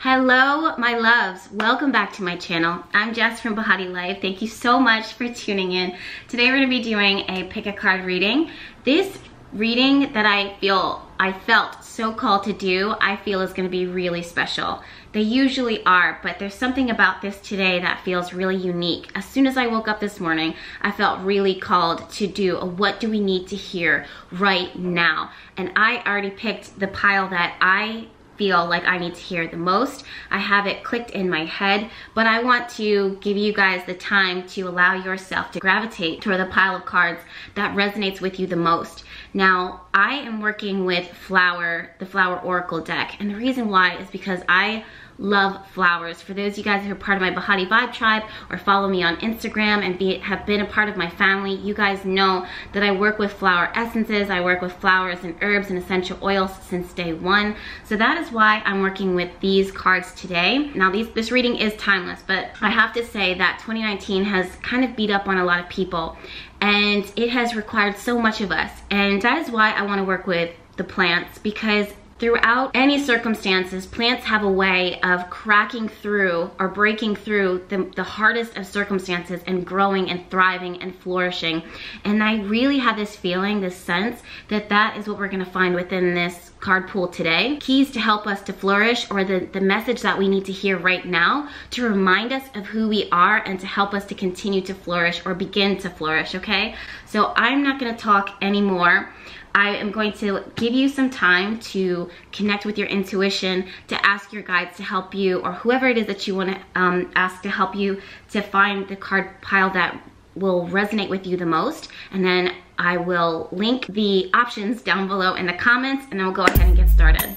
Hello, my loves. Welcome back to my channel. I'm Jess from Behati Life. Thank you so much for tuning in. Today we're going to be doing a pick a card reading. This reading that I felt so called to do, I feel is going to be really special. They usually are, but there's something about this today that feels really unique. As soon as I woke up this morning, I felt really called to do a what do we need to hear right now? And I already picked the pile that I feel like I need to hear the most. I have it clicked in my head, but I want to give you guys the time to allow yourself to gravitate toward the pile of cards that resonates with you the most. Now, I am working with the Flower Oracle deck, and the reason why is because I love flowers. For those of you guys who are part of my Behati Vibe tribe or follow me on Instagram and have been a part of my family, you guys know that I work with flower essences, I work with flowers and herbs and essential oils since day one. So that is why I'm working with these cards today. Now this reading is timeless, but I have to say that 2019 has kind of beat up on a lot of people and it has required so much of us. And that is why I want to work with the plants, because throughout any circumstances, plants have a way of cracking through or breaking through the hardest of circumstances and growing and thriving and flourishing. And I really have this feeling, this sense, that that is what we're gonna find within this card pool today. Keys to help us to flourish, or the message that we need to hear right now to remind us of who we are and to help us to continue to flourish or begin to flourish, okay? So I'm not gonna talk anymore. I am going to give you some time to connect with your intuition, to ask your guides to help you, or whoever it is that you want to ask to help you to find the card pile that will resonate with you the most. And then I will link the options down below in the comments, and then we'll go ahead and get started.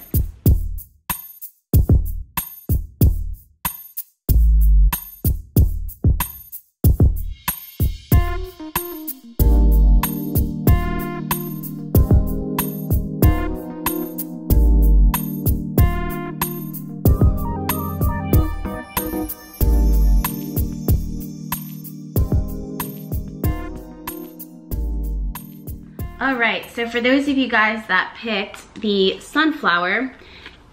All right, so for those of you guys that picked the sunflower,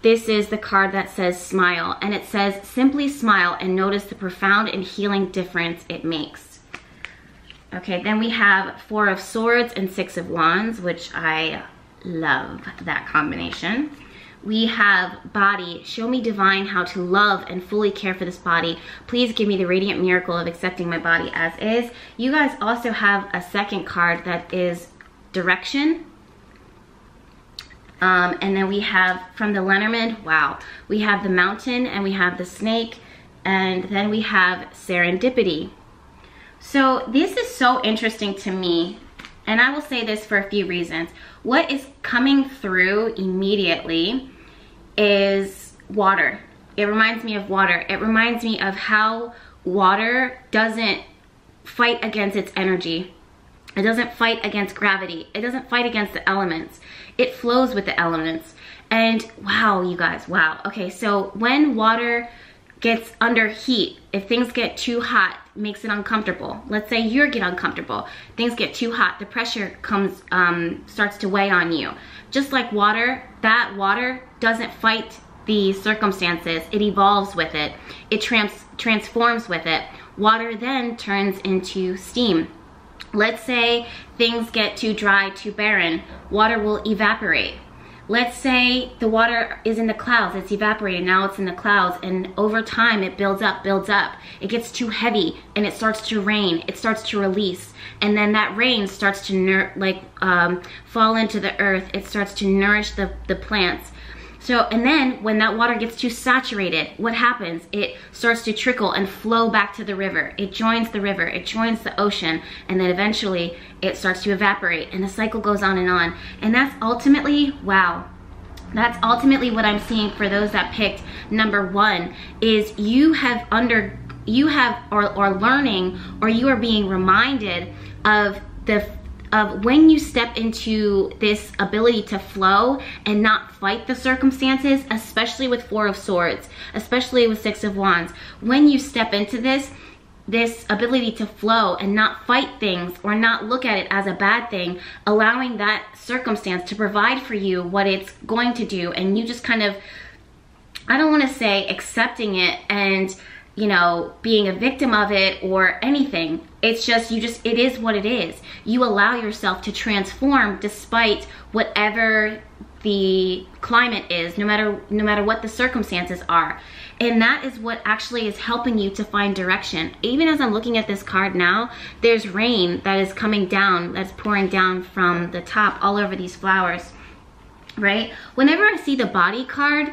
this is the card that says smile, and it says simply smile and notice the profound and healing difference it makes. Okay, then we have Four of Swords and Six of Wands, which I love that combination. We have body, show me divine how to love and fully care for this body. Please give me the radiant miracle of accepting my body as is. You guys also have a second card that is direction, and then we have from the Lenormand, wow, we have the mountain and we have the snake, and then we have serendipity. So this is so interesting to me, and I will say this for a few reasons. What is coming through immediately is water. It reminds me of water. It reminds me of how water doesn't fight against its energy. It doesn't fight against gravity. It doesn't fight against the elements. It flows with the elements. And wow, you guys, wow. Okay, so when water gets under heat, if things get too hot, it makes it uncomfortable. Let's say you get uncomfortable. Things get too hot. The pressure comes, starts to weigh on you. Just like water, that water doesn't fight the circumstances. It evolves with it. It transforms with it. Water then turns into steam. Let's say things get too dry, too barren, water will evaporate. Let's say the water is in the clouds, it's evaporated, now it's in the clouds, and over time it builds up, it gets too heavy, and it starts to rain, it starts to release, and then that rain starts to fall into the earth, it starts to nourish the plants. So, and then when that water gets too saturated, what happens? It starts to trickle and flow back to the river. It joins the river, it joins the ocean, and then eventually it starts to evaporate, and the cycle goes on. And that's ultimately, wow, that's ultimately what I'm seeing for those that picked number one, is you have or learning, or you are being reminded of when you step into this ability to flow and not fight the circumstances, especially with Four of Swords, especially with Six of Wands, when you step into this ability to flow and not fight things or not look at it as a bad thing, allowing that circumstance to provide for you what it's going to do, and you just kind of I don't want to say accepting it and, you know, being a victim of it or anything. It's just, it is what it is. You allow yourself to transform despite whatever the climate is, no matter what the circumstances are. And that is what actually is helping you to find direction. Even as I'm looking at this card now, there's rain that is coming down, that's pouring down from the top all over these flowers, right? Whenever I see the body card,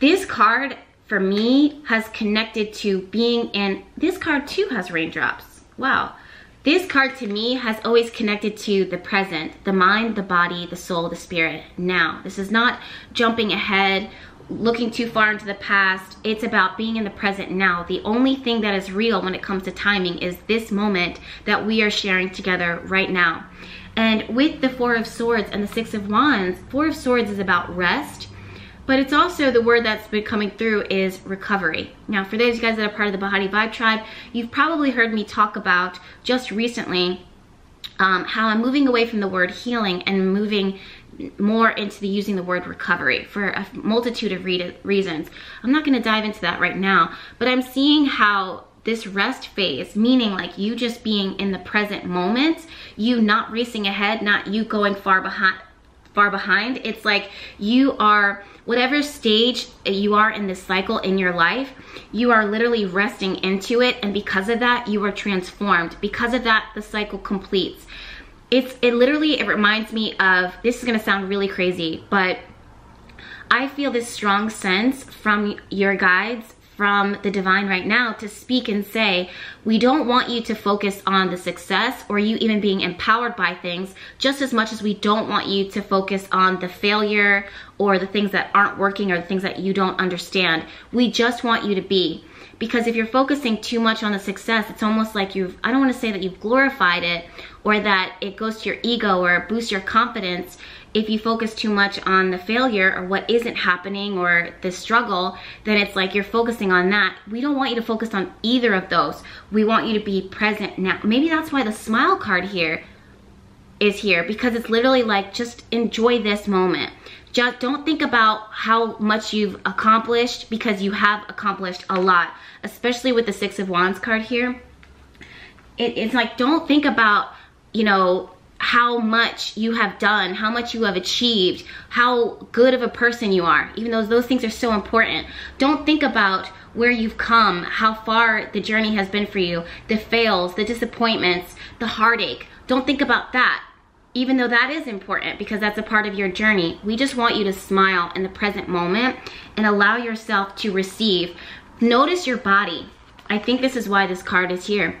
this card for me has connected to being in, this card too has raindrops, wow. This card to me has always connected to the present, the mind, the body, the soul, the spirit, now. This is not jumping ahead, looking too far into the past. It's about being in the present now. The only thing that is real when it comes to timing is this moment that we are sharing together right now. And with the Four of Swords and the Six of Wands, Four of Swords is about rest, but it's also the word that's been coming through is recovery. Now, for those of you guys that are part of the Behati Vibe Tribe, you've probably heard me talk about just recently how I'm moving away from the word healing and moving more into the using the word recovery for a multitude of reasons. I'm not going to dive into that right now, but I'm seeing how this rest phase, meaning like you just being in the present moment, you not racing ahead, not you going far behind. It's like you are, whatever stage you are in this cycle in your life, you are literally resting into it, and because of that, you are transformed. Because of that, the cycle completes. It reminds me of, this is gonna sound really crazy, but I feel this strong sense from your guides, from the divine right now, to speak and say, we don't want you to focus on the success or you even being empowered by things, just as much as we don't want you to focus on the failure or the things that aren't working or the things that you don't understand. We just want you to be. Because if you're focusing too much on the success, it's almost like you've, I don't want to say that you've glorified it or that it goes to your ego or boosts your confidence. If you focus too much on the failure or what isn't happening or the struggle, then it's like you're focusing on that. We don't want you to focus on either of those. We want you to be present now. Maybe that's why the smile card here is here, because it's literally like, just enjoy this moment. Just don't think about how much you've accomplished, because you have accomplished a lot, especially with the Six of Wands card here. It's like, don't think about, you know, how much you have done, how much you have achieved, how good of a person you are, even though those things are so important. Don't think about where you've come, how far the journey has been for you, the fails, the disappointments, the heartache. Don't think about that. Even though that is important because that's a part of your journey, we just want you to smile in the present moment and allow yourself to receive. Notice your body. I think this is why this card is here.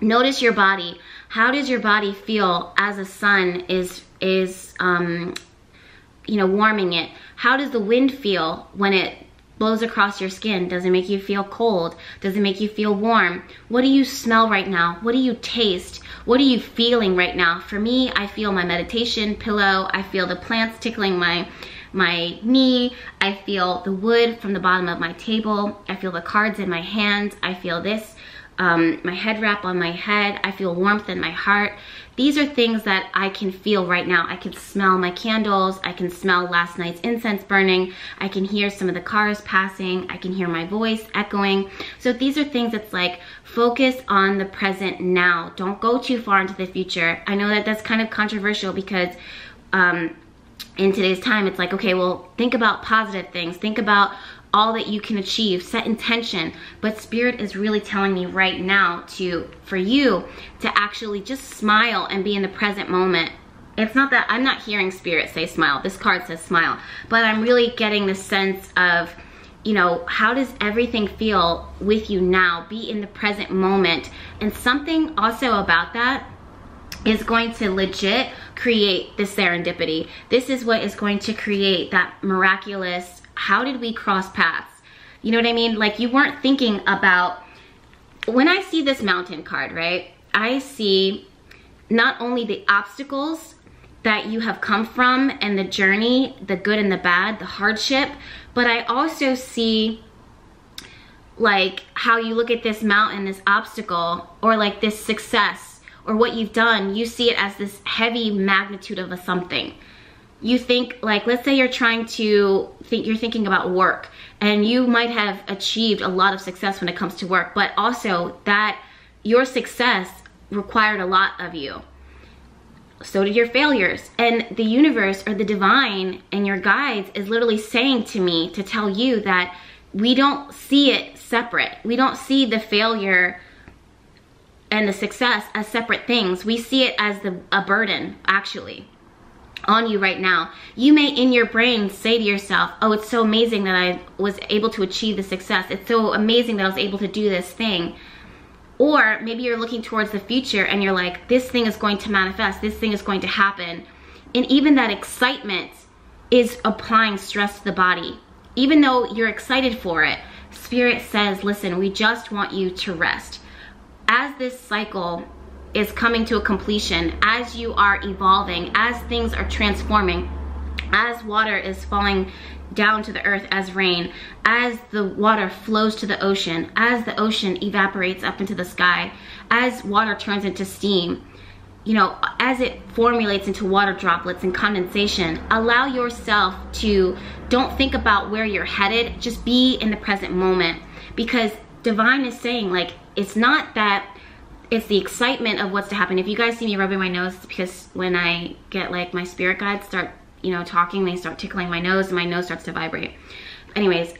Notice your body. How does your body feel as the sun is warming it? How does the wind feel when it blows across your skin? Does it make you feel cold? Does it make you feel warm? What do you smell right now? What do you taste? What are you feeling right now? For me, I feel my meditation pillow. I feel the plants tickling my knee. I feel the wood from the bottom of my table. I feel the cards in my hand. I feel this, my head wrap on my head. I feel warmth in my heart. These are things that I can feel right now. I can smell my candles. I can smell last night's incense burning. I can hear some of the cars passing. I can hear my voice echoing. So these are things that's like, focus on the present now. Don't go too far into the future. I know that that's kind of controversial because in today's time, it's like, okay, well, think about positive things. Think about all that you can achieve, set intention, but Spirit is really telling me right now for you to actually just smile and be in the present moment. It's not that I'm not hearing Spirit say smile, this card says smile, but I'm really getting the sense of, you know, how does everything feel with you now? Be in the present moment. And something also about that is going to legit create the serendipity. This is what is going to create that miraculous, how did we cross paths? You know what I mean? Like, you weren't thinking about, when I see this mountain card, right? I see not only the obstacles that you have come from and the journey, the good and the bad, the hardship, but I also see like how you look at this mountain, this obstacle, or like this success or what you've done, you see it as this heavy magnitude of a something. you think, like, let's say you're trying to think, you're thinking about work, and you might have achieved a lot of success when it comes to work, but also that your success required a lot of you. So did your failures. And the universe, or the divine, and your guides is literally saying to me to tell you that we don't see it separate. We don't see the failure and the success as separate things. We see it as a burden, actually, on you right now. You may in your brain say to yourself, oh, it's so amazing that I was able to achieve the success. It's so amazing that I was able to do this thing. Or maybe you're looking towards the future and you're like, this thing is going to manifest, this thing is going to happen. And even that excitement is applying stress to the body. Even though you're excited for it, Spirit says, listen, we just want you to rest. As this cycle is coming to a completion, as you are evolving, as things are transforming, as water is falling down to the earth as rain, as the water flows to the ocean, as the ocean evaporates up into the sky, as water turns into steam, you know, as it formulates into water droplets and condensation, allow yourself to, don't think about where you're headed, just be in the present moment. Because divine is saying, like, it's not that it's the excitement of what's to happen. If you guys see me rubbing my nose, it's because when I get, like, my spirit guides start, you know, talking, they start tickling my nose and my nose starts to vibrate. Anyways,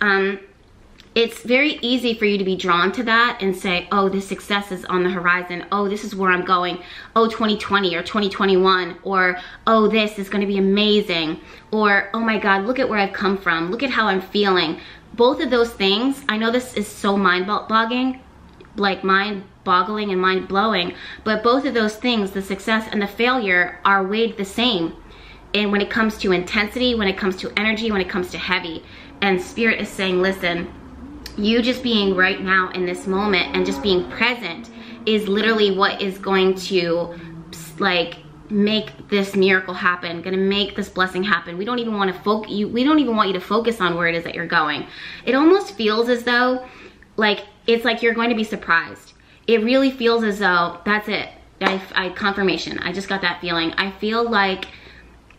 it's very easy for you to be drawn to that and say, oh, this success is on the horizon. Oh, this is where I'm going. Oh, 2020 or 2021, or oh, this is going to be amazing. Or, oh my God, look at where I've come from. Look at how I'm feeling. Both of those things, I know this is so mind-boggling, like mind-boggling and mind-blowing, but both of those things, the success and the failure, are weighed the same. And when it comes to intensity, when it comes to energy, when it comes to heavy, and Spirit is saying, listen, you just being right now in this moment and just being present is literally what is going to, like, make this miracle happen, gonna make this blessing happen. We don't even want to we don't even want you to focus on where it is that you're going. It almost feels as though, like, it's like you're going to be surprised. It really feels as though, that's it. I confirmation. I just got that feeling. I feel like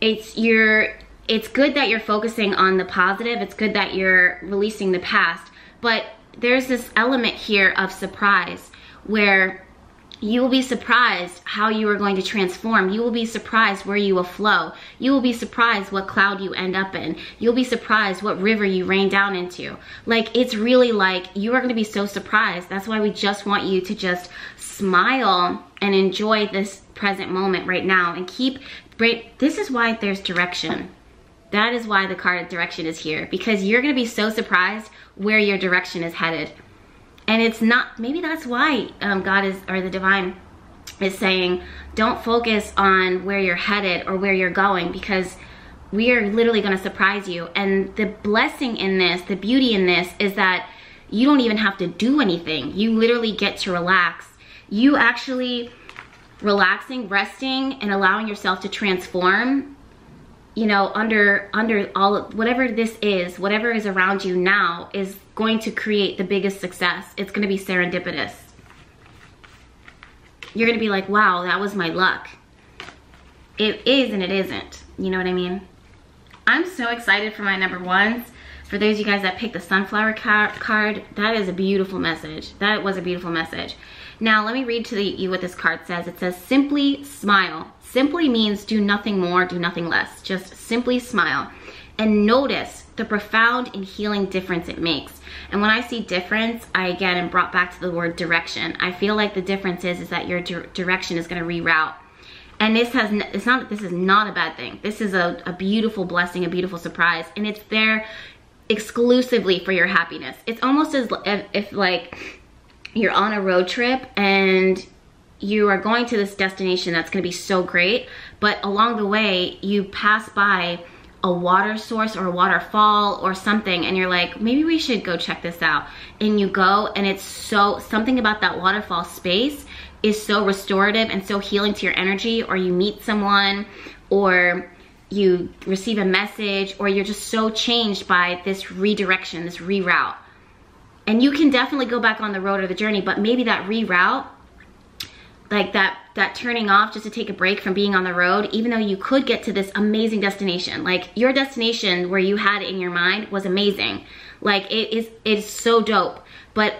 it's good that you're focusing on the positive. It's good that you're releasing the past, but there's this element here of surprise where you will be surprised how you are going to transform. You will be surprised where you will flow. You will be surprised what cloud you end up in. You'll be surprised what river you rain down into. Like, it's really like you are going to be so surprised. That's why we just want you to just smile and enjoy this present moment right now and keep, right? This is why there's direction. That is why the card of direction is here, because you're going to be so surprised where your direction is headed. And it's not, maybe that's why God is, or the divine is saying, don't focus on where you're headed or where you're going, because we are literally going to surprise you. And the blessing in this, the beauty in this, is that you don't even have to do anything. You literally get to relax. You actually relaxing, resting, and allowing yourself to transform, you know, under all of, whatever this is, whatever is around you now is going to create the biggest success. It's going to be serendipitous. You're going to be like, wow, that was my luck. It is and it isn't. You know what I mean? I'm so excited for my number ones. For those of you guys that picked the sunflower card, that is a beautiful message. That was a beautiful message. Now, let me read to you what this card says. It says, simply smile. Simply means do nothing more, do nothing less. Just simply smile and notice the profound and healing difference it makes. And when I see difference, I again am brought back to the word direction. I feel like the difference is that your direction is going to reroute. And this is not a bad thing. This is a beautiful blessing, a beautiful surprise. And it's there exclusively for your happiness. It's almost as if like, you're on a road trip and you are going to this destination that's going to be so great, but along the way you pass by a water source or a waterfall or something and you're like, maybe we should go check this out. And you go, and it's so, something about that waterfall space is so restorative and so healing to your energy, or you meet someone, or you receive a message, or you're just so changed by this redirection, this reroute. And you can definitely go back on the road or the journey, but maybe that reroute like that turning off just to take a break from being on the road, even though you could get to this amazing destination. Like, your destination where you had it in your mind was amazing. Like, it's so dope. But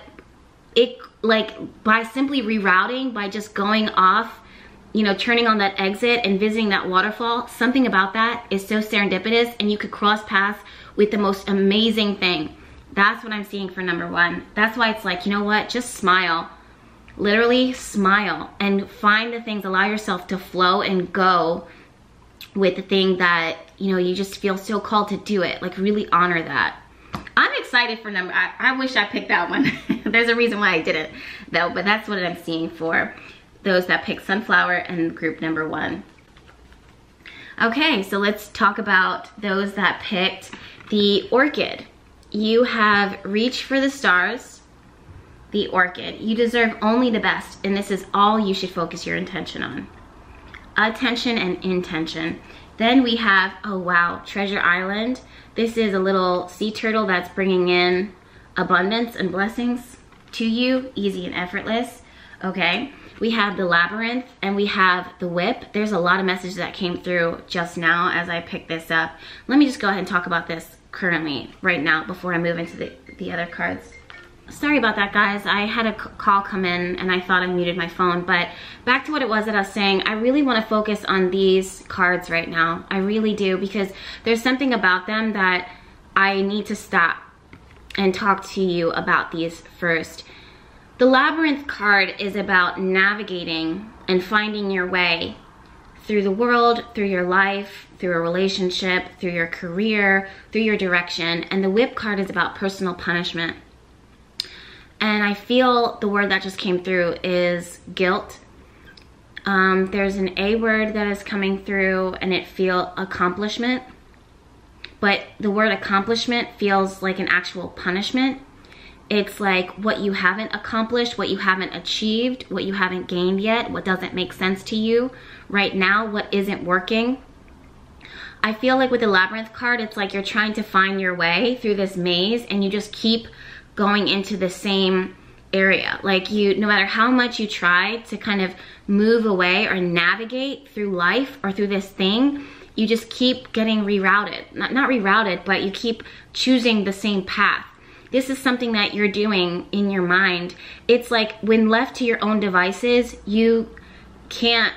it, like, by simply rerouting, by just going off, you know, turning on that exit and visiting that waterfall, something about that is so serendipitous, and you could cross paths with the most amazing thing. That's what I'm seeing for number one. That's why it's like, you know what, just smile. Literally smile and find the things, allow yourself to flow and go with the thing that, you know, you just feel so called to do it. Like, really honor that. I'm excited for number, I wish I picked that one. There's a reason why I didn't though, but that's what I'm seeing for those that picked Sunflower and group number one. Okay, so let's talk about those that picked the Orchid. You have reached for the stars. The Orchid. You deserve only the best, and this is all you should focus your intention on. Attention and intention. Then we have, oh wow, Treasure Island. This is a little sea turtle that's bringing in abundance and blessings to you, easy and effortless. Okay, we have the Labyrinth and we have the Whip. There's a lot of messages that came through just now as I picked this up. Let me just go ahead and talk about this currently, right now, before I move into the other cards. Sorry about that, guys. I had a call come in and I thought I muted my phone, but back to what it was that I was saying. I really want to focus on these cards right now. I really do, because there's something about them that I need to stop and talk to you about these first. The Labyrinth card is about navigating and finding your way through the world, through your life, through a relationship, through your career, through your direction. And the Whip card is about personal punishment. And I feel the word that just came through is guilt. There's an A word that is coming through and it feels accomplishment. But the word accomplishment feels like an actual punishment. It's like what you haven't accomplished, what you haven't achieved, what you haven't gained yet, what doesn't make sense to you right now, what isn't working. I feel like with the Labyrinth card, it's like you're trying to find your way through this maze and you just keep going into the same area. Like, you, no matter how much you try to kind of move away or navigate through life or through this thing, you just keep getting rerouted. Not rerouted, but you keep choosing the same path. This is something that you're doing in your mind. It's like when left to your own devices, you can't,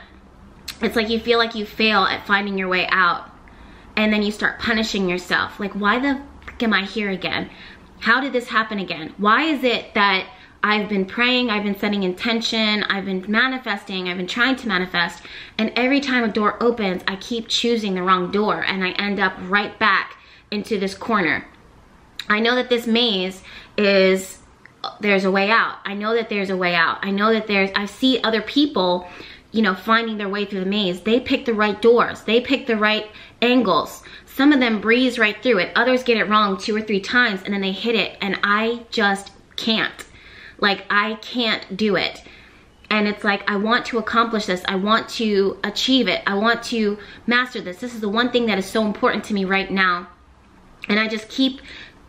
it's like you feel like you fail at finding your way out. And then you start punishing yourself. Like, why the fuck am I here again? How did this happen again? Why is it that I've been praying, I've been setting intention, I've been manifesting, I've been trying to manifest, and every time a door opens, I keep choosing the wrong door and I end up right back into this corner. I know that this maze is, there's a way out. I know that there's a way out. I know that there's, I see other people, you know, finding their way through the maze. They pick the right doors. They pick the right angles. Some of them breeze right through it. Others get it wrong 2 or 3 times and then they hit it, and I just can't. Like, I can't do it. And it's like, I want to accomplish this. I want to achieve it. I want to master this. This is the one thing that is so important to me right now. And I just keep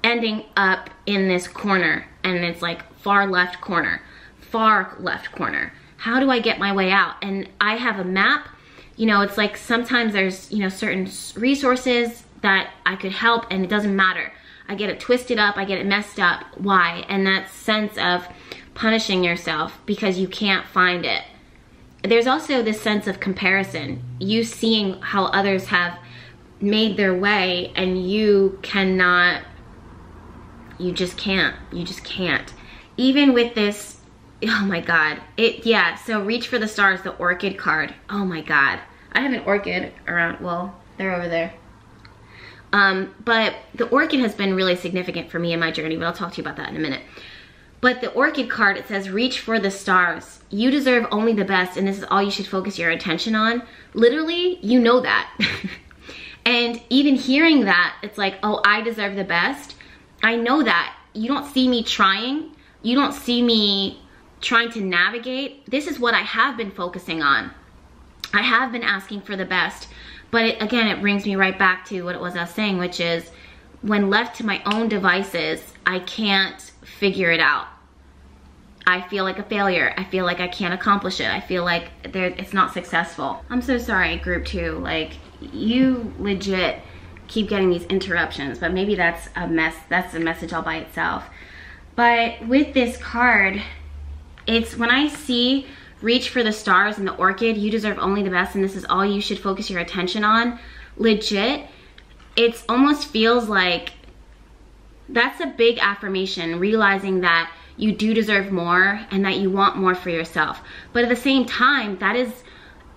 ending up in this corner, and it's like far left corner, far left corner. How do I get my way out? And I have a map. You know, it's like sometimes there's, you know, certain resources that I could help and it doesn't matter. I get it twisted up, I get it messed up. Why? And that sense of punishing yourself because you can't find it. There's also this sense of comparison. You seeing how others have made their way and you cannot, you just can't, you just can't. Even with this, oh my God, it, yeah, so reach for the stars, the Orchid card. Oh my God, I have an orchid around, well, they're over there. But the Orchid has been really significant for me in my journey, but I'll talk to you about that in a minute. But the Orchid card, it says, reach for the stars. You deserve only the best, and this is all you should focus your attention on. Literally, you know that. And even hearing that, it's like, oh, I deserve the best. I know that. You don't see me trying. You don't see me trying to navigate. This is what I have been focusing on. I have been asking for the best, but it, again, it brings me right back to what it was I was saying, which is when left to my own devices, I can't figure it out. I feel like a failure. I feel like I can't accomplish it. I feel like it's not successful. I'm so sorry, group two. Like, you legit keep getting these interruptions, but maybe that's a mess. That's a message all by itself. But with this card, it's when I see reach for the stars and the orchid, you deserve only the best, and this is all you should focus your attention on. Legit, it almost feels like that's a big affirmation, realizing that you do deserve more and that you want more for yourself. But at the same time, that is,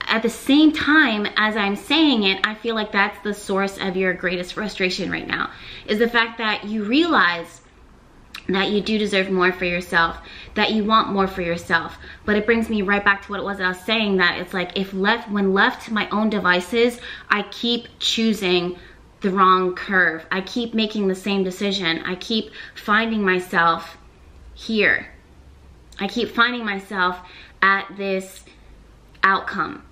at the same time as I'm saying it, I feel like that's the source of your greatest frustration right now, is the fact that you realize that you do deserve more for yourself, that you want more for yourself. But it brings me right back to what it was that I was saying, that it's like, if left, when left to my own devices, I keep choosing the wrong curve. I keep making the same decision. I keep finding myself here. I keep finding myself at this outcome.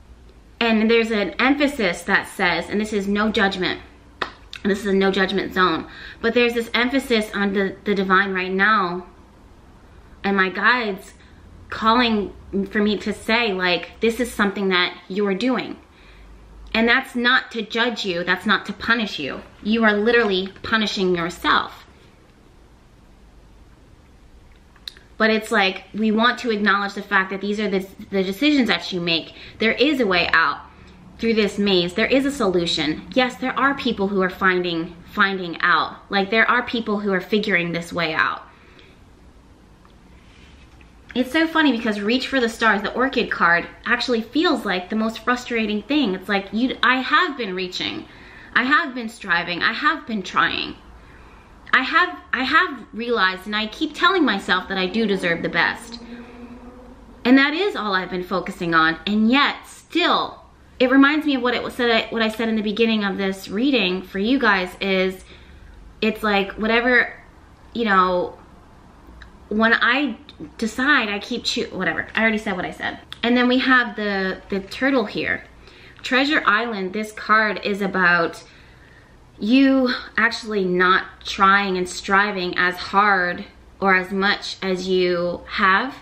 And there's an emphasis that says, and this is no judgment, and this is a no judgment zone, but there's this emphasis on the divine right now, and my guides calling for me to say, like, this is something that you're doing. And that's not to judge you, that's not to punish you. You are literally punishing yourself. But it's like, we want to acknowledge the fact that these are the decisions that you make. There is a way out through this maze. There is a solution. Yes, there are people who are finding out. Like, there are people who are figuring this way out. It's so funny because reach for the stars, the orchid card, actually feels like the most frustrating thing. It's like, I have been reaching. I have been striving. I have been trying. I have realized, and I keep telling myself that I do deserve the best. And that is all I've been focusing on. And yet still, it reminds me of what I said in the beginning of this reading for you guys, is it's like, whatever, you know, when I decide, I keep whatever. I already said what I said. And then we have the turtle here. Treasure Island, this card is about you actually not trying and striving as hard or as much as you have,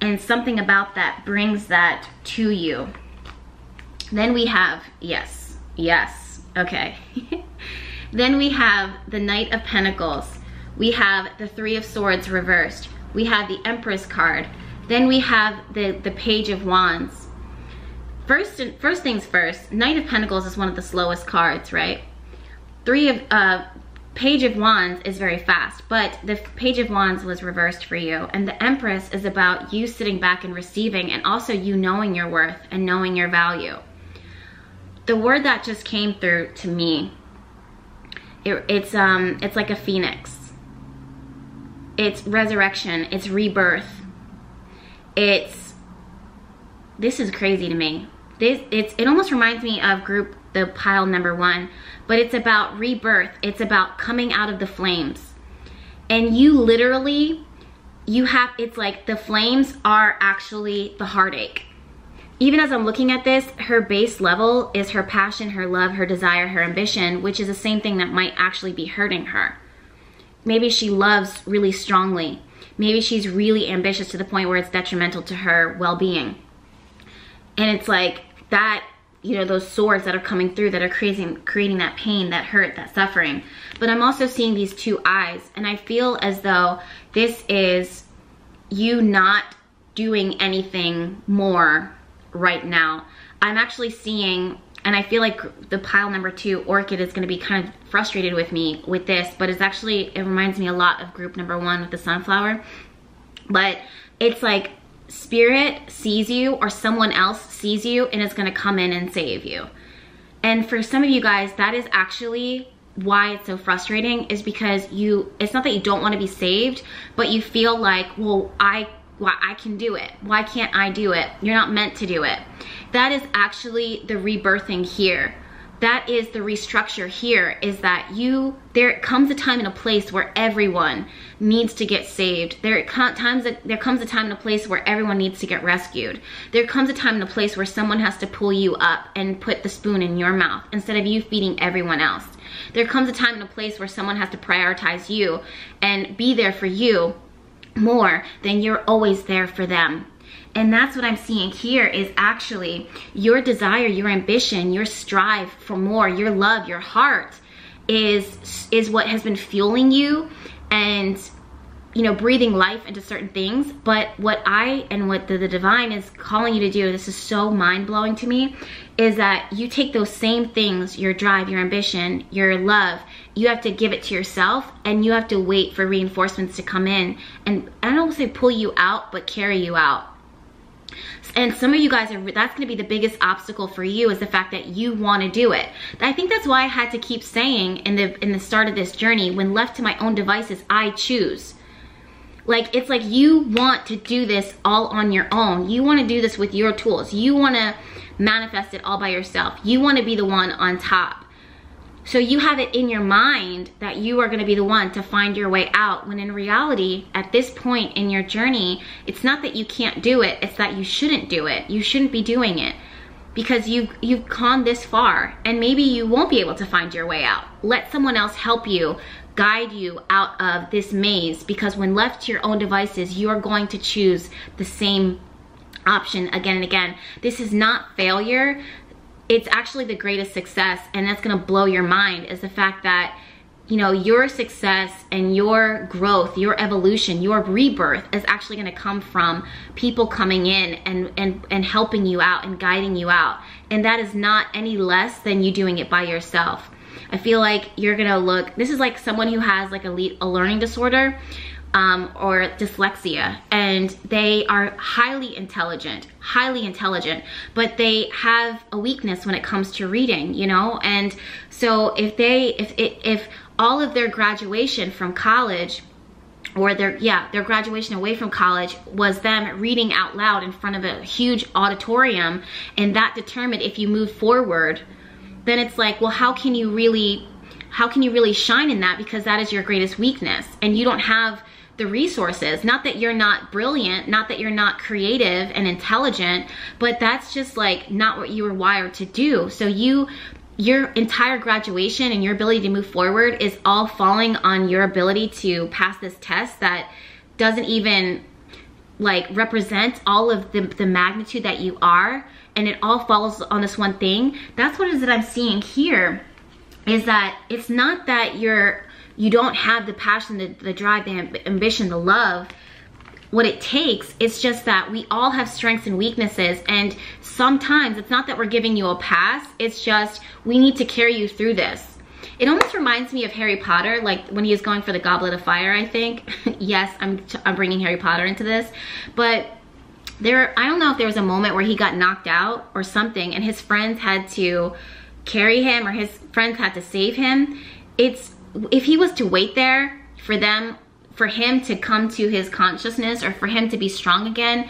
and something about that brings that to you. Then we have, yes, okay. Then we have the Knight of Pentacles. We have the Three of Swords reversed. We have the Empress card. Then we have the Page of Wands. First things first, Knight of Pentacles is one of the slowest cards, right? Page of Wands is very fast, but the Page of Wands was reversed for you. And the Empress is about you sitting back and receiving, and also you knowing your worth and knowing your value. The word that just came through to me, it's like a phoenix. It's resurrection, it's rebirth. This is crazy to me. It almost reminds me of the pile number one, but it's about rebirth. It's about coming out of the flames. And you literally, it's like the flames are actually the heartache. Even as I'm looking at this, her base level is her passion, her love, her desire, her ambition, which is the same thing that might actually be hurting her. Maybe she loves really strongly. Maybe she's really ambitious to the point where it's detrimental to her well-being. And it's like that, you know, those swords that are coming through that are creating that pain, that hurt, that suffering. But I'm also seeing these two eyes, and I feel as though this is you not doing anything more right now. I'm actually seeing, and I feel like the pile number two orchid is going to be kind of frustrated with me with this, but it's actually, it reminds me a lot of group number one with the sunflower. But it's like, Spirit sees you, or someone else sees you, and is going to come in and save you. And for some of you guys, that is actually why it's so frustrating, is because it's not that you don't want to be saved, but you feel like, well, I can do it. Why can't I do it? You're not meant to do it. That is actually the rebirthing here. That is the restructure here, is that there comes a time and a place where everyone needs to get saved. There comes a time and a place where everyone needs to get rescued. There comes a time and a place where someone has to pull you up and put the spoon in your mouth instead of you feeding everyone else. There comes a time and a place where someone has to prioritize you and be there for you more, then you're always there for them. And that's what I'm seeing here is actually your desire, your ambition, your strive for more, your love, your heart is what has been fueling you and, you know, breathing life into certain things. But what I and what the divine is calling you to do, this is so mind-blowing to me, is that you take those same things, your drive, your ambition, your love, you have to give it to yourself and you have to wait for reinforcements to come in. And I don't want to say pull you out, but carry you out. And some of you guys, that's going to be the biggest obstacle for you is the fact that you want to do it. I think that's why I had to keep saying in the start of this journey, when left to my own devices, I choose. Like, it's like you want to do this all on your own. You want to do this with your tools. You want to manifest it all by yourself. You want to be the one on top. So you have it in your mind that you are going to be the one to find your way out, when in reality, at this point in your journey, it's not that you can't do it, it's that you shouldn't do it. You shouldn't be doing it because you've gone this far and maybe you won't be able to find your way out. Let someone else help you, guide you out of this maze, because when left to your own devices, you are going to choose the same option again and again. This is not failure. It's actually the greatest success, and that's gonna blow your mind, is the fact that, you know, your success and your growth, your evolution, your rebirth is actually gonna come from people coming in and helping you out and guiding you out. And that is not any less than you doing it by yourself. I feel like you're gonna look, this is like someone who has like a learning disorder or dyslexia, and they are highly intelligent, but they have a weakness when it comes to reading, you know? And so if all of their graduation from college, or their graduation away from college was them reading out loud in front of a huge auditorium, and that determined if you move forward, then it's like, well, how can you really shine in that? Because that is your greatest weakness, and you don't have the resources. Not that you're not brilliant, not that you're not creative and intelligent, but that's just like not what you were wired to do. So your entire graduation and your ability to move forward is all falling on your ability to pass this test that doesn't even like represent all of the magnitude that you are, and it all falls on this one thing. That's what it is that I'm seeing here, is that it's not that you don't have the passion, the drive, the ambition, the love, what it takes. It's just that we all have strengths and weaknesses, and sometimes it's not that we're giving you a pass, it's just we need to carry you through this. It almost reminds me of Harry Potter, like when he is going for the Goblet of Fire, I think. Yes, I'm bringing Harry Potter into this, but I don't know if there was a moment where he got knocked out or something, and his friends had to carry him, or his friends had to save him. It's, if he was to wait there for him to come to his consciousness, or for him to be strong again,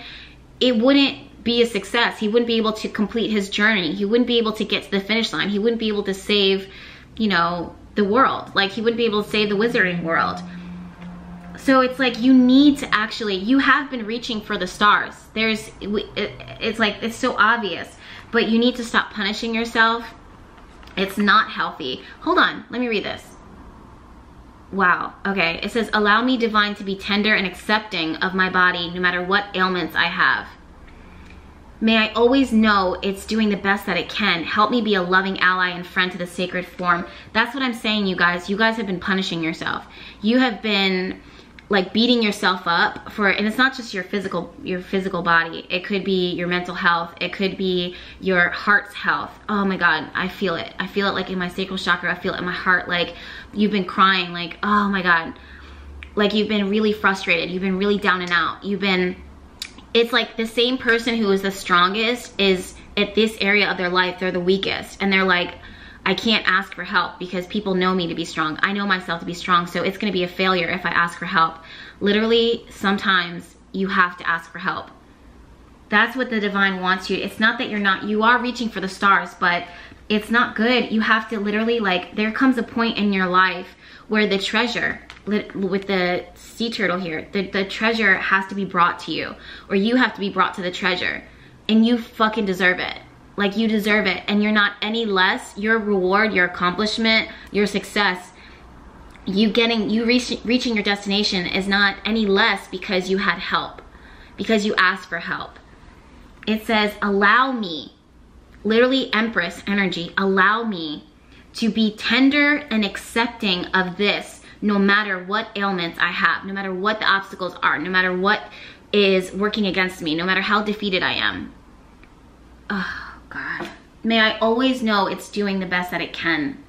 it wouldn't be a success. He wouldn't be able to complete his journey. He wouldn't be able to get to the finish line. He wouldn't be able to save, you know, the world. Like, he wouldn't be able to save the wizarding world. So it's like you need to actually, you have been reaching for the stars. It's like, it's so obvious, but you need to stop punishing yourself. It's not healthy. Hold on, let me read this. Wow, okay, it says, allow me, divine, to be tender and accepting of my body no matter what ailments I have. May I always know it's doing the best that it can. Help me be a loving ally and friend to the sacred form. That's what I'm saying, you guys. You guys have been punishing yourself. You have been like beating yourself up for, and it's not just your physical body. It could be your mental health. It could be your heart's health. Oh my God, I feel it. I feel it like in my sacral chakra. I feel it in my heart. Like, you've been crying, like, oh my God. Like, you've been really frustrated. You've been really down and out. It's like the same person who is the strongest is at this area of their life, they're the weakest. And they're like, I can't ask for help because people know me to be strong. I know myself to be strong, so it's gonna be a failure if I ask for help. Literally, sometimes you have to ask for help. That's what the divine wants you. It's not that you are reaching for the stars, but it's not good. You have to literally, like, there comes a point in your life where the treasure, with the sea turtle here, the treasure has to be brought to you, or you have to be brought to the treasure, and you fucking deserve it. Like, you deserve it, and you're not any less. Your reward, your accomplishment, your success you reaching your destination is not any less because you had help, because you asked for help. It says, allow me, literally Empress energy, allow me to be tender and accepting of this, no matter what ailments I have, no matter what the obstacles are, no matter what is working against me, no matter how defeated I am. Oh God. May I always know it's doing the best that it can.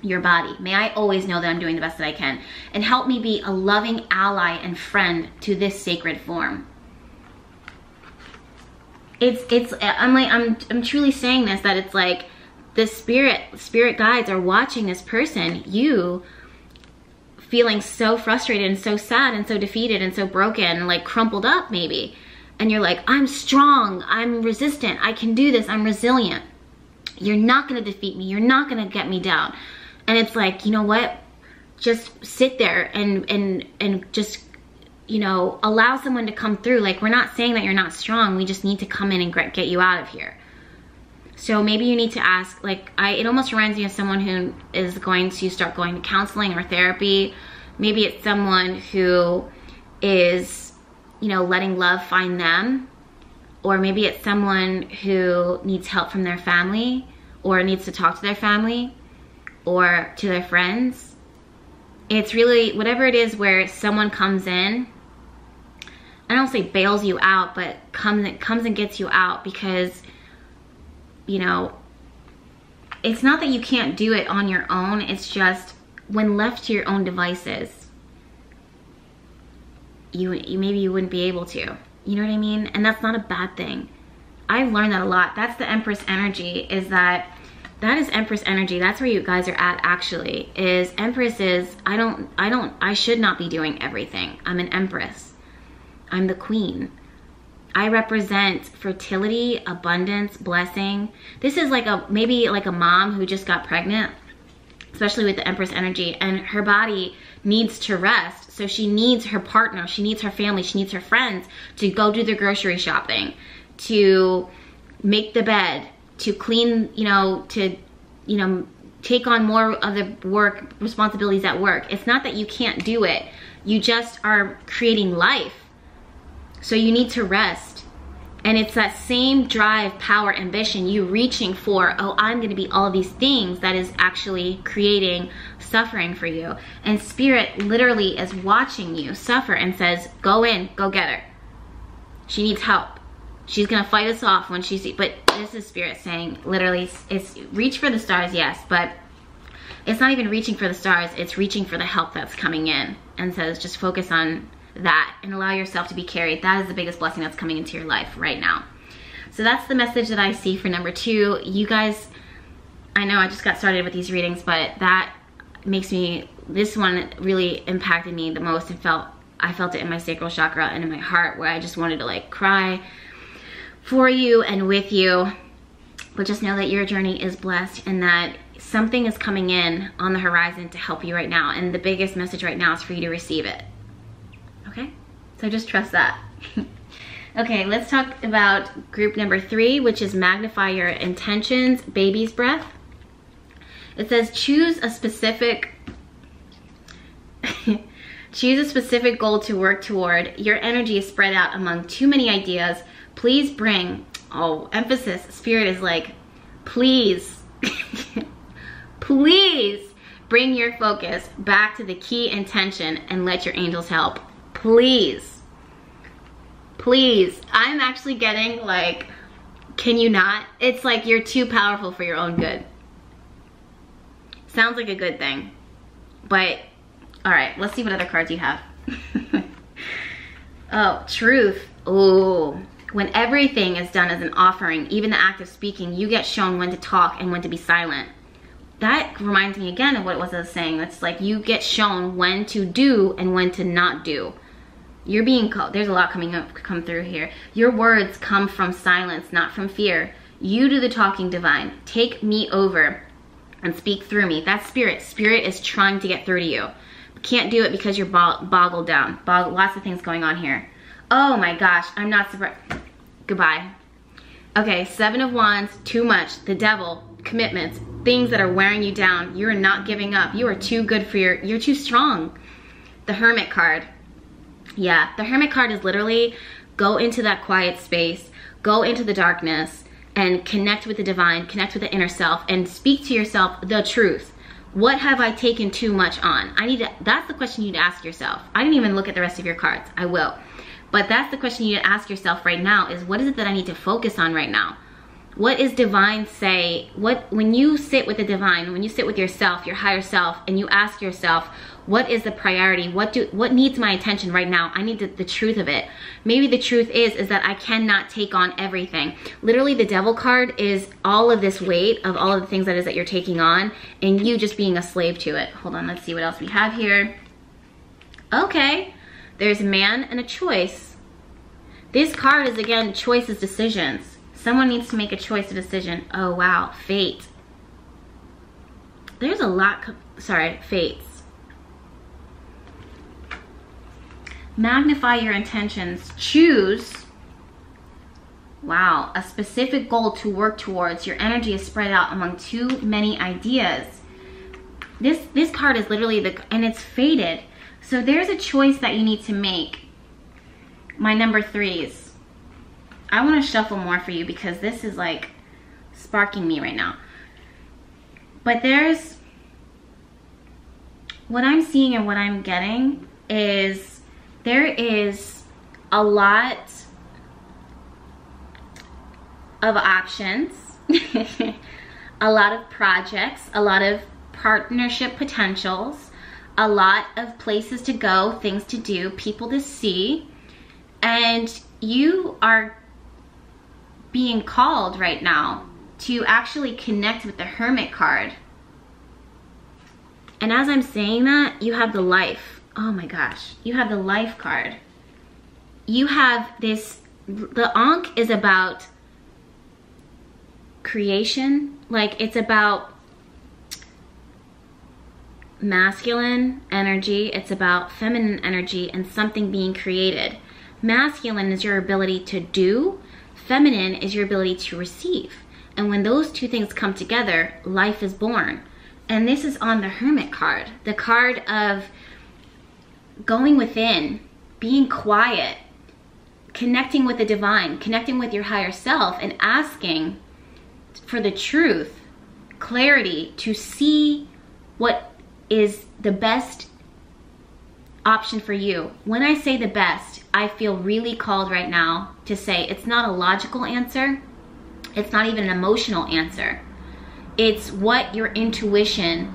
Your body. May I always know that I'm doing the best that I can, and help me be a loving ally and friend to this sacred form. I'm truly saying this, that it's like the spirit guides are watching this person, you feeling so frustrated and so sad and so defeated and so broken and like crumpled up maybe, and you're like, I'm strong, I'm resistant, I can do this, I'm resilient. You're not gonna defeat me, you're not gonna get me down. And it's like, you know what? Just sit there and just, you know, allow someone to come through. Like, we're not saying that you're not strong. We just need to come in and get you out of here. So maybe you need to ask, like, it almost reminds me of someone who is going to start going to counseling or therapy. Maybe it's someone who is, you know, letting love find them. Or maybe it's someone who needs help from their family, or needs to talk to their family, or to their friends. It's really whatever it is where someone comes in, I don't say bails you out, but comes and gets you out, because, you know, it's not that you can't do it on your own, it's just when left to your own devices, you wouldn't be able to. You know what I mean? And that's not a bad thing. I've learned that a lot. That's the Empress energy, is that is Empress energy. That's where you guys are at, actually, is Empress is, I should not be doing everything. I'm an Empress. I'm the Queen. I represent fertility, abundance, blessing. This is like maybe like a mom who just got pregnant, especially with the Empress energy, and her body needs to rest. So she needs her partner, she needs her family, she needs her friends to go do the grocery shopping, to make the bed, to clean, you know, take on more of the work responsibilities at work. It's not that you can't do it. You just are creating life. So you need to rest. And it's that same drive, power, ambition, you reaching for, oh, I'm gonna be all of these things, that is actually creating suffering for you. And Spirit literally is watching you suffer and says, go in, go get her. She needs help. She's gonna fight us off when she sees, but this is Spirit saying, literally, it's reach for the stars, yes, but it's not even reaching for the stars, it's reaching for the help that's coming in. And says, just focus on that and allow yourself to be carried. That is the biggest blessing that's coming into your life right now. So that's the message that I see for number two. You guys, I know I just got started with these readings, but that makes me, this one really impacted me the most, and I felt it in my sacral chakra and in my heart, where I just wanted to like cry for you and with you. But just know that your journey is blessed, and that something is coming in on the horizon to help you right now. And the biggest message right now is for you to receive it. Okay, so just trust that. Okay, let's talk about group number three, which is magnify your intentions, baby's breath. It says choose a specific goal to work toward. Your energy is spread out among too many ideas. Please bring, oh, emphasis. Spirit is like, please, please bring your focus back to the key intention and let your angels help. Please, please. I'm actually getting like, can you not? It's like you're too powerful for your own good. Sounds like a good thing, but all right, let's see what other cards you have. Oh, truth. Oh, when everything is done as an offering, even the act of speaking, you get shown when to talk and when to be silent. That reminds me again of what I was saying. That's like you get shown when to do and when to not do. You're being called. There's a lot come through here. Your words come from silence, not from fear. You do the talking, divine. Take me over and speak through me. That's Spirit. Spirit is trying to get through to you. Can't do it because you're boggled down. Lots of things going on here. Oh my gosh, I'm not surprised. Goodbye. Okay, Seven of Wands, too much. The Devil, commitments. things that are wearing you down. You're not giving up. You are too good for your, you're too strong. The Hermit card. Yeah, the Hermit card is literally go into that quiet space, go into the darkness and connect with the divine, connect with the inner self and speak to yourself the truth. What have I taken too much on? I need to, that's the question you need to ask yourself. I didn't even look at the rest of your cards. I will. But that's the question you need to ask yourself right now is what is it that I need to focus on right now? What is divine say? What, when you sit with the divine, when you sit with yourself, your higher self, and you ask yourself, what is the priority? What needs my attention right now? I need the truth of it. Maybe the truth is that I cannot take on everything. Literally the devil card is all of this weight of all of the things that is that you're taking on and you just being a slave to it. Hold on, let's see what else we have here. Okay. There's a man and a choice. This card is again, choices, decisions. Someone needs to make a choice, a decision. Oh wow, fate. There's a lot, sorry, fates. Magnify your intentions, choose. Wow, a specific goal to work towards. Your energy is spread out among too many ideas. This card is literally the, and it's faded. So there's a choice that you need to make. My number threes. I want to shuffle more for you because this is like sparking me right now. But there's, what I'm seeing and what I'm getting is there is a lot of options, a lot of projects, a lot of partnership potentials, a lot of places to go, things to do, people to see, and you are being called right now to actually connect with the Hermit card. And as I'm saying that, you have the life. Oh my gosh, you have the life card. You have this, the Ankh is about creation, like it's about masculine energy, it's about feminine energy and something being created. Masculine is your ability to do, feminine is your ability to receive. And when those two things come together, life is born. And this is on the Hermit card, the card of going within, being quiet, connecting with the divine, connecting with your higher self and asking for the truth, clarity, to see what is the best option for you. When I say the best, I feel really called right now to say it's not a logical answer. It's not even an emotional answer. It's what your intuition,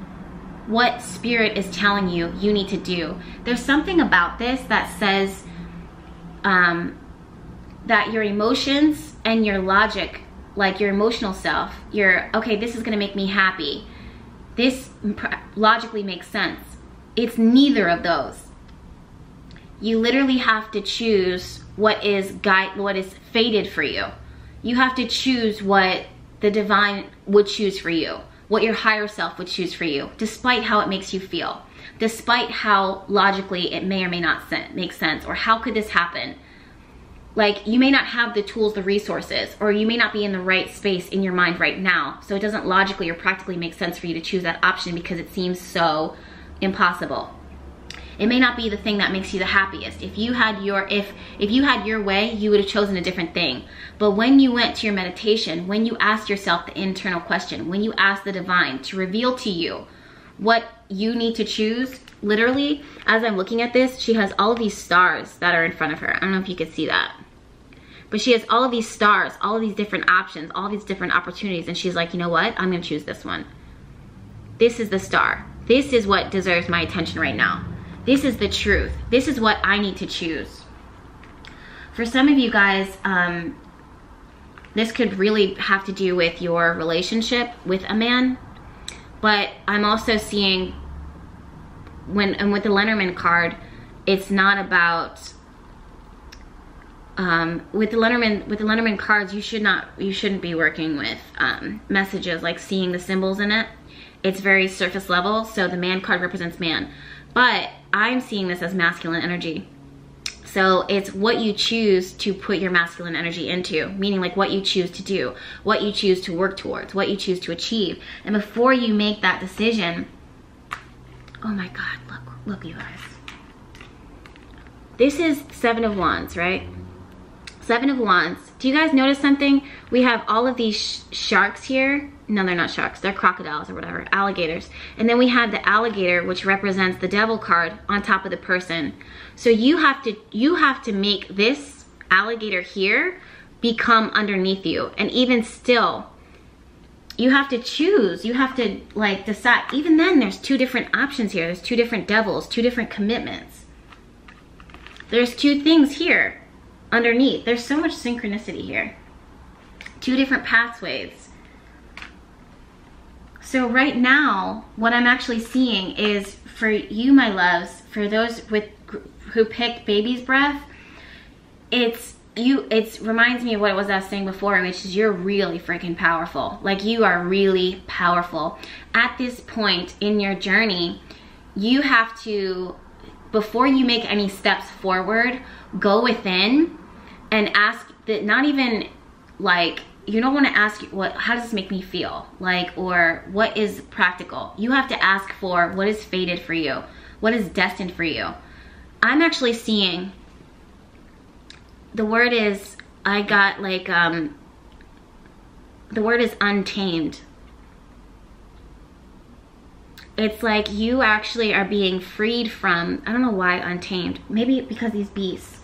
what spirit is telling you you need to do. There's something about this that says that your emotions and your logic, like your emotional self, your, okay, this is gonna make me happy. This logically makes sense. It's neither of those. You literally have to choose what is what is fated for you. You have to choose what the divine would choose for you, what your higher self would choose for you, despite how it makes you feel, despite how logically it may or may not make sense, or how could this happen? Like you may not have the tools, the resources, or you may not be in the right space in your mind right now. So it doesn't logically or practically make sense for you to choose that option because it seems so impossible. It may not be the thing that makes you the happiest. If you had your, if you had your way, you would have chosen a different thing. But when you went to your meditation, when you asked yourself the internal question, when you asked the divine to reveal to you what you need to choose, literally, as I'm looking at this, she has all of these stars that are in front of her. I don't know if you could see that. But she has all of these stars, all of these different options, all these different opportunities. And she's like, you know what? I'm gonna choose this one. This is the star. This is what deserves my attention right now. This is the truth. This is what I need to choose. For some of you guys, this could really have to do with your relationship with a man. But I'm also seeing and with the Lenormand card, it's not about, with the Lenormand cards, you shouldn't be working with messages like seeing the symbols in it. It's very surface level. So the man card represents man, but I'm seeing this as masculine energy. So it's what you choose to put your masculine energy into, meaning like what you choose to do, what you choose to work towards, what you choose to achieve. And before you make that decision, oh my God, look you guys. This is Seven of Wands, right? Seven of Wands. Do you guys notice something? We have all of these sharks here. No, they're not sharks. They're crocodiles or whatever, alligators. And then we have the alligator, which represents the devil card, on top of the person. So you have to make this alligator here become underneath you. And even still, you have to choose. You have to like decide. Even then, there's two different options here. There's two different devils, two different commitments. There's two things here underneath. There's so much synchronicity here. Two different pathways. So right now, what I'm actually seeing is for you, my loves, for those with who picked baby's breath, it reminds me of what it was I was saying before, which is you're really freaking powerful. Like, you are really powerful. At this point in your journey, you have to, before you make any steps forward, go within and ask that, not even like, you don't want to ask how does this make me feel, like, or what is practical. You have to ask for what is fated for you, what is destined for you. I'm actually seeing, the word is, I got like, the word is untamed. It's like you actually are being freed from, I don't know why untamed, maybe because these beasts,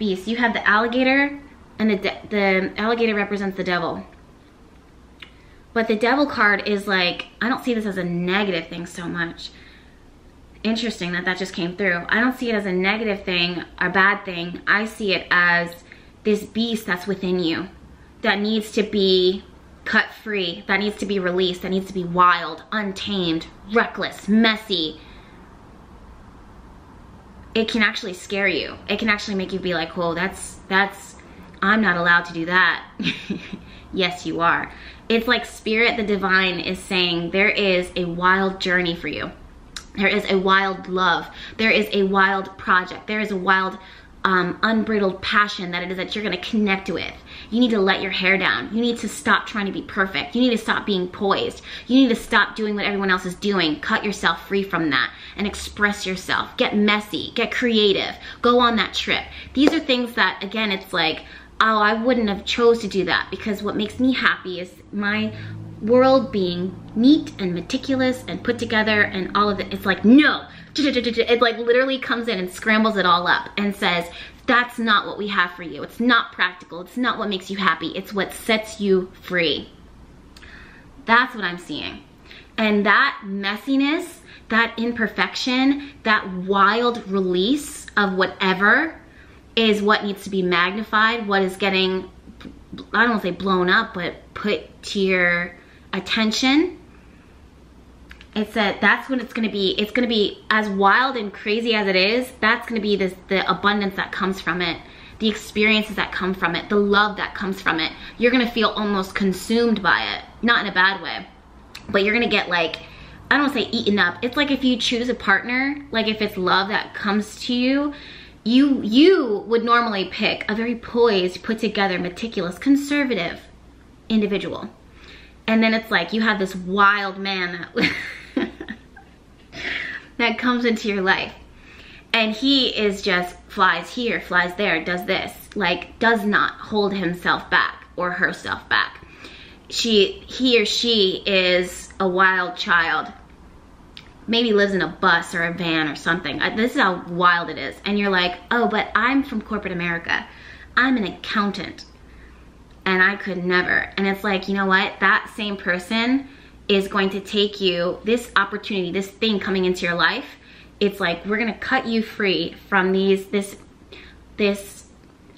you have the alligator, and the alligator represents the devil. But the devil card is like, I don't see this as a negative thing so much. Interesting that that just came through. I don't see it as a negative thing or bad thing. I see it as this beast that's within you that needs to be cut free, that needs to be released, that needs to be wild, untamed, reckless, messy. It can actually scare you. It can actually make you be like, whoa, I'm not allowed to do that. Yes, you are. It's like Spirit, the divine, is saying there is a wild journey for you. There is a wild love. There is a wild project. There is a wild, unbridled passion that you're going to connect with. You need to let your hair down. You need to stop trying to be perfect. You need to stop being poised. You need to stop doing what everyone else is doing. Cut yourself free from that and express yourself. Get messy. Get creative. Go on that trip. These are things that, again, it's like, oh, I wouldn't have chose to do that, because what makes me happy is my world being neat and meticulous and put together and all of it. It's like, no. It like literally comes in and scrambles it all up and says, that's not what we have for you. It's not practical. It's not what makes you happy. It's what sets you free. That's what I'm seeing. And that messiness, that imperfection, that wild release of whatever is what needs to be magnified, what is getting, I don't want to say blown up, but put to your attention. It's that, that's what it's going to be. It's going to be as wild and crazy as it is. That's going to be the abundance that comes from it, the experiences that come from it, the love that comes from it. You're going to feel almost consumed by it, not in a bad way, but you're going to get like, I don't say eaten up. It's like if you choose a partner, like if it's love that comes to you, you would normally pick a very poised, put together, meticulous, conservative individual. And then it's like you have this wild man that comes into your life, and he is just flies here, flies there, does this, like does not hold himself back or herself back. He or she is a wild child, maybe lives in a bus or a van or something. This is how wild it is. And you're like, oh, but I'm from corporate America. I'm an accountant and I could never. And it's like, you know what? That same person is going to take you, this opportunity, this thing coming into your life, it's like, we're gonna cut you free from this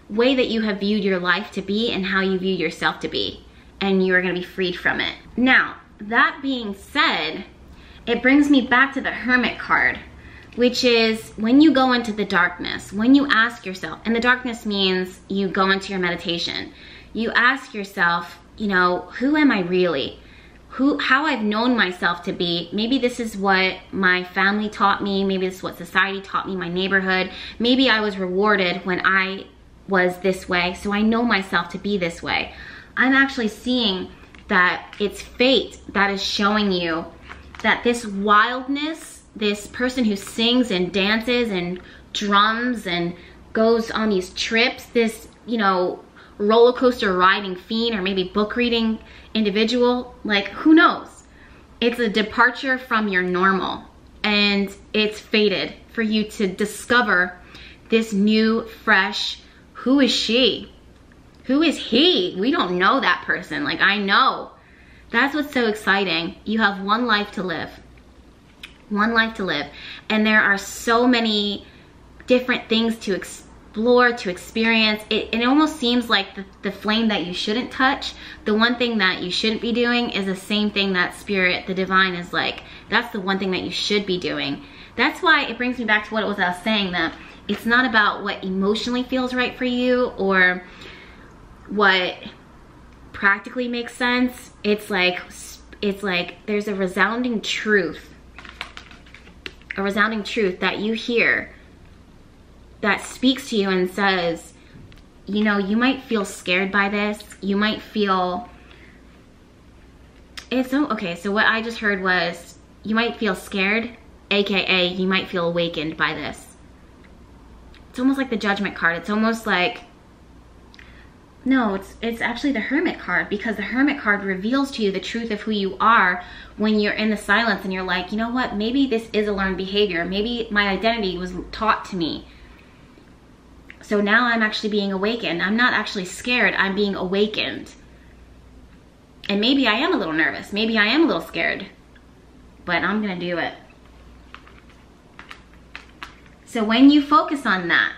way that you have viewed your life to be and how you view yourself to be, and you're gonna be freed from it. Now, that being said, it brings me back to the Hermit card, which is when you go into the darkness, when you ask yourself, and the darkness means you go into your meditation, you ask yourself, you know, who am I really? how I've known myself to be. Maybe this is what my family taught me. Maybe this is what society taught me, my neighborhood. Maybe I was rewarded when I was this way, so I know myself to be this way. I'm actually seeing that it's fate that is showing you that this wildness, this person who sings and dances and drums and goes on these trips, this, you know, roller coaster riding fiend, or maybe book reading individual, like, who knows? It's a departure from your normal, and it's fated for you to discover this new, fresh, who is she? Who is he? We don't know that person. Like, I know. That's what's so exciting. You have one life to live. One life to live. And there are so many different things to explore, to experience. It almost seems like the flame that you shouldn't touch, the one thing that you shouldn't be doing, is the same thing that spirit, the divine, is like, that's the one thing that you should be doing. That's why it brings me back to what it was I was saying, that it's not about what emotionally feels right for you or what practically makes sense. It's like there's a resounding truth, that you hear, that speaks to you and says, you know, you might feel scared by this. You might feel, it's okay. So what I just heard was, you might feel scared, AKA you might feel awakened by this. It's almost like the Judgment card. It's almost like, no, it's actually the Hermit card, because the Hermit card reveals to you the truth of who you are when you're in the silence and you're like, you know what? Maybe this is a learned behavior. Maybe my identity was taught to me. So now I'm actually being awakened. I'm not actually scared. I'm being awakened. And maybe I am a little nervous. Maybe I am a little scared, but I'm going to do it. So when you focus on that,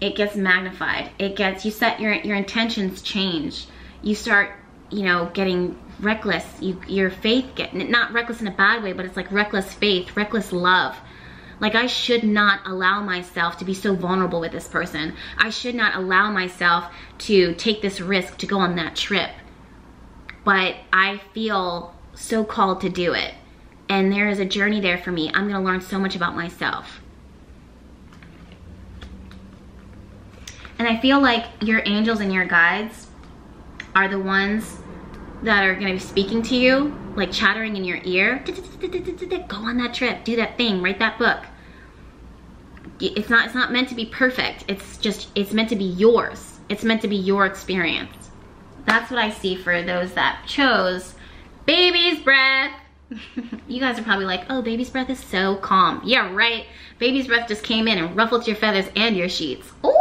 it gets magnified. It gets, you set your intentions change. You start, you know, getting reckless. Your faith get, not reckless in a bad way, but it's like reckless faith, reckless love. Like, I should not allow myself to be so vulnerable with this person. I should not allow myself to take this risk to go on that trip. But I feel so called to do it. And there is a journey there for me. I'm gonna learn so much about myself. And I feel like your angels and your guides are the ones that are gonna be speaking to you, like chattering in your ear. Go on that trip, do that thing, write that book. It's not meant to be perfect. It's just, it's meant to be yours. It's meant to be your experience. That's what I see for those that chose baby's breath. You guys are probably like, oh, baby's breath is so calm. Yeah, right. Baby's breath just came in and ruffled your feathers and your sheets. Ooh.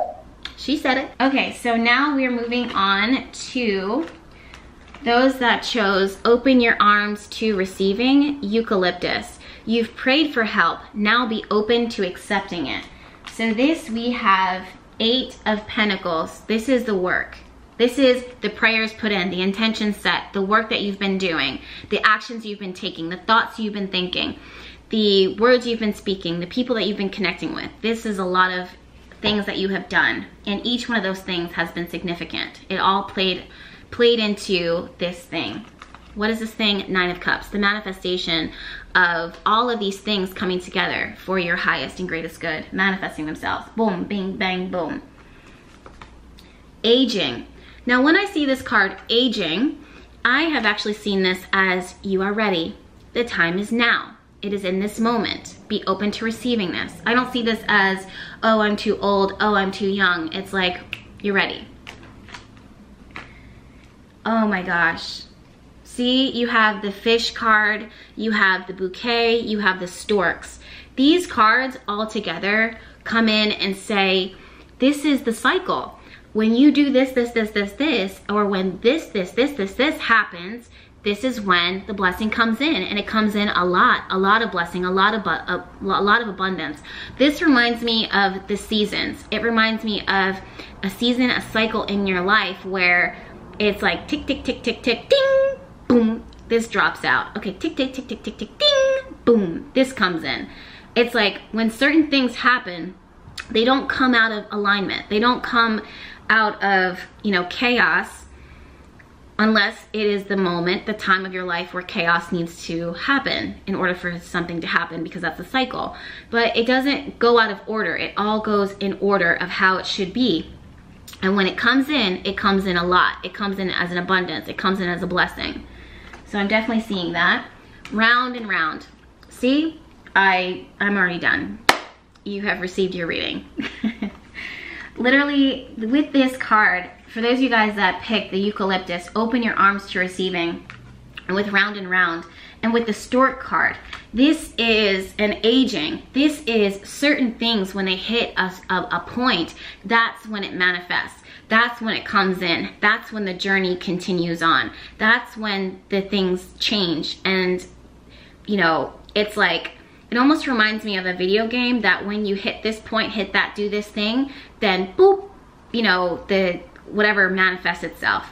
She said it. Okay, so now we're moving on to those that chose open your arms to receiving, eucalyptus. You've prayed for help, now be open to accepting it. So this, we have 8 of Pentacles. This is the work. This is the prayers put in, the intention set, the work that you've been doing, the actions you've been taking, the thoughts you've been thinking, the words you've been speaking, the people that you've been connecting with. This is a lot of things that you have done, and each one of those things has been significant. It all played into this thing. What is this thing? 9 of Cups, the manifestation of all of these things coming together for your highest and greatest good, manifesting themselves. Boom, bing, bang, boom. Aging. Now, when I see this card, aging, I have actually seen this as, you are ready. The time is now. It is in this moment. Be open to receiving this. I don't see this as, oh, I'm too old, oh, I'm too young. It's like, you're ready. Oh my gosh. See, you have the fish card, you have the bouquet, you have the storks. These cards all together come in and say, this is the cycle. When you do this, this, this, this, this, or when this, this, this, this, this happens, this is when the blessing comes in, and it comes in a lot of blessing, a lot of abundance. This reminds me of the seasons. It reminds me of a season, a cycle in your life where it's like tick, tick, tick, tick, tick, ding, boom, this drops out. Okay, tick, tick, tick, tick, tick, tick, ding, boom, this comes in. It's like when certain things happen, they don't come out of alignment. They don't come out of, you know, chaos. Unless it is the moment, the time of your life where chaos needs to happen in order for something to happen, because that's a cycle. But it doesn't go out of order. It all goes in order of how it should be. And when it comes in a lot. It comes in as an abundance. It comes in as a blessing. So I'm definitely seeing that. Round and round. See, I'm already done. You have received your reading. Literally, with this card, for those of you guys that picked the eucalyptus, open your arms to receiving, with round and round, and with the stork card, this is an aging. This is certain things when they hit a point, that's when it manifests. That's when it comes in. That's when the journey continues on. That's when the things change. And, you know, it's like, it almost reminds me of a video game that when you hit this point, hit that, do this thing, then boop, you know, the whatever manifests itself.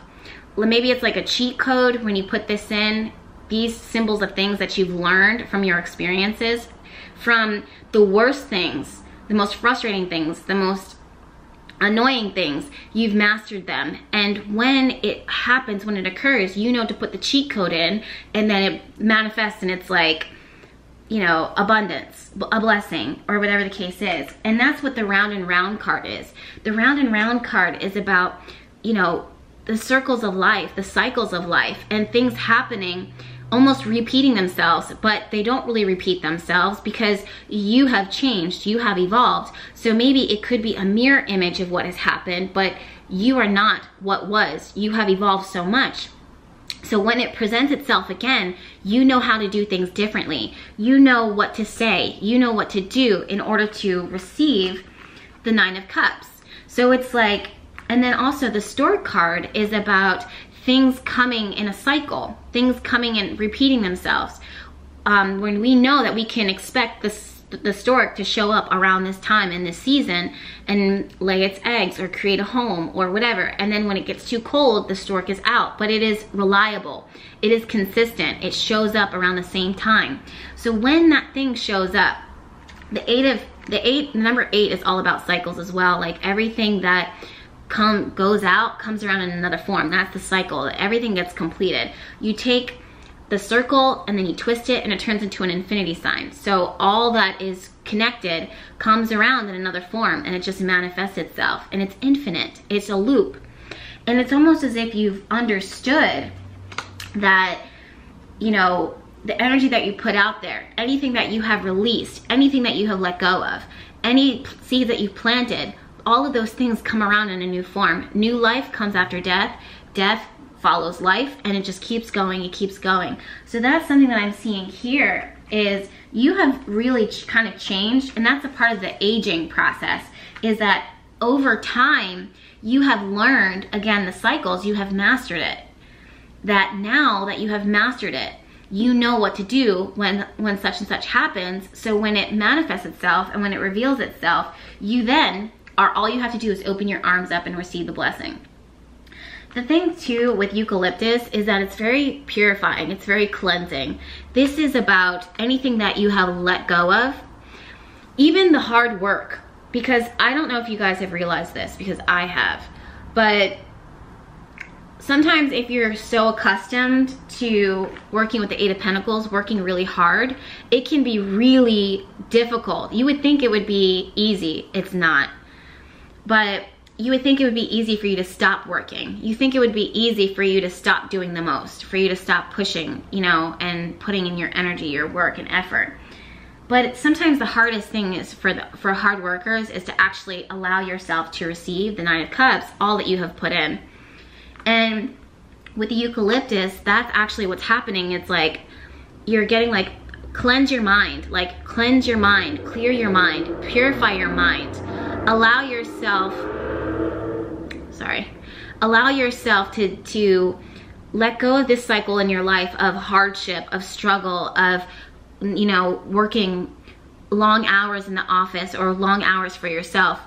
Maybe it's like a cheat code when you put this in, these symbols of things that you've learned from your experiences, from the worst things, the most frustrating things, the most annoying things, you've mastered them. And when it happens, when it occurs, you know to put the cheat code in, and then it manifests and it's like, you know, abundance, a blessing, or whatever the case is. And that's what the round and round card is. The round and round card is about, you know, the circles of life, the cycles of life, and things happening, almost repeating themselves, but they don't really repeat themselves because you have changed, you have evolved. So maybe it could be a mirror image of what has happened, but you are not what was. You have evolved so much. So when it presents itself again, you know how to do things differently. You know what to say. You know what to do in order to receive the 9 of Cups. So it's like, and then also the stork card is about things coming in a cycle, things coming and repeating themselves. When we know that we can expect the stork to show up around this time in this season and lay its eggs or create a home or whatever. And then when it gets too cold, the stork is out, but it is reliable. It is consistent. It shows up around the same time. So when that thing shows up, the number eight is all about cycles as well. Like everything that goes out, comes around in another form. That's the cycle. Everything gets completed. You take the circle and then you twist it and it turns into an infinity sign. So all that is connected comes around in another form and it just manifests itself, and it's infinite. It's a loop. And it's almost as if you've understood that, you know, the energy that you put out there, anything that you have released, anything that you have let go of, any seed that you planted, all of those things come around in a new form. New life comes after death. Death follows life, and it just keeps going, it keeps going. So that's something that I'm seeing here, is you have really kind of changed, and that's a part of the aging process, is that over time, you have learned, again, the cycles, you have mastered it. That now that you have mastered it, you know what to do when such and such happens, so when it manifests itself and when it reveals itself, you then are, all you have to do is open your arms up and receive the blessing. The thing too with eucalyptus is that it's very purifying, it's very cleansing. This is about anything that you have let go of, even the hard work, because I don't know if you guys have realized this, because I have, but sometimes if you're so accustomed to working with the 8 of Pentacles, working really hard, it can be really difficult. You would think it would be easy, it's not. But you would think it would be easy for you to stop working. You think it would be easy for you to stop doing the most, for you to stop pushing, you know, and putting in your energy, your work and effort. But sometimes the hardest thing is for hard workers is to actually allow yourself to receive the 9 of Cups, all that you have put in. And with the eucalyptus, that's actually what's happening. It's like you're getting like, cleanse your mind, like cleanse your mind, clear your mind, purify your mind, allow yourself, allow yourself to let go of this cycle in your life of hardship, of struggle, of, you know, working long hours in the office or long hours for yourself.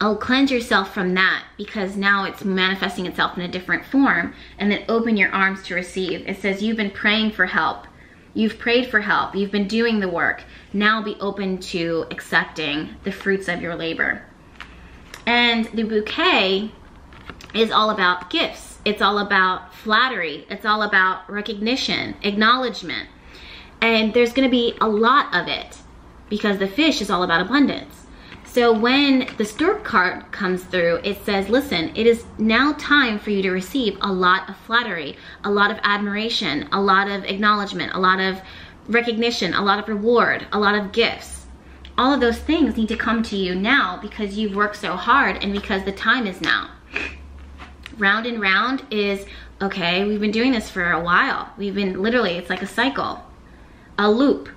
I'll cleanse yourself from that, because now it's manifesting itself in a different form, and then open your arms to receive. It says you've been praying for help. You've prayed for help. You've been doing the work. Now be open to accepting the fruits of your labor. And the bouquet is all about gifts. It's all about flattery. It's all about recognition, acknowledgement. And there's gonna be a lot of it because the fish is all about abundance. So when the Steward card comes through, it says, listen, it is now time for you to receive a lot of flattery, a lot of admiration, a lot of acknowledgement, a lot of recognition, a lot of reward, a lot of gifts. All of those things need to come to you now because you've worked so hard and because the time is now. Round and round is, okay, we've been doing this for a while. We've been literally, it's like a cycle, a loop.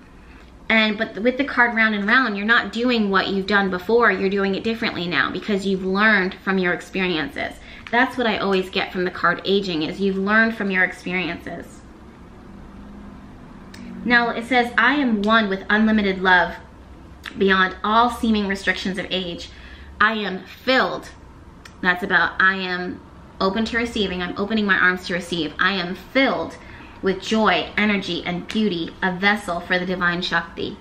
But with the card round and round, you're not doing what you've done before, you're doing it differently now because you've learned from your experiences. That's what I always get from the card aging, is you've learned from your experiences. Now it says, I am one with unlimited love beyond all seeming restrictions of age. I am filled. That's about, I am open to receiving. I'm opening my arms to receive. I am filled with joy, energy, and beauty, a vessel for the divine Shakti.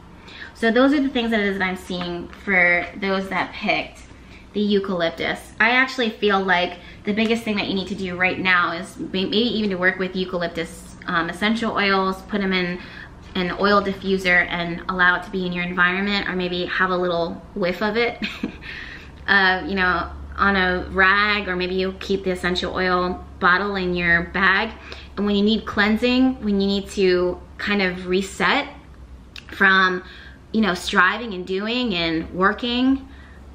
So those are the things that it is that I'm seeing for those that picked the eucalyptus. I actually feel like the biggest thing that you need to do right now is maybe even to work with eucalyptus essential oils, put them in an oil diffuser and allow it to be in your environment, or maybe have a little whiff of it, you know, on a rag, or maybe you keep the essential oil bottle in your bag. And when you need cleansing, when you need to kind of reset from, you know, striving and doing and working,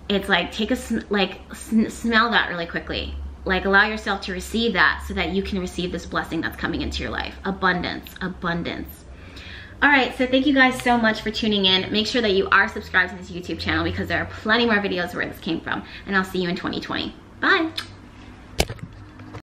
it's like take a smell that really quickly. Like allow yourself to receive that so that you can receive this blessing that's coming into your life. Abundance, abundance. All right, so thank you guys so much for tuning in. Make sure that you are subscribed to this YouTube channel because there are plenty more videos where this came from. And I'll see you in 2020. Bye.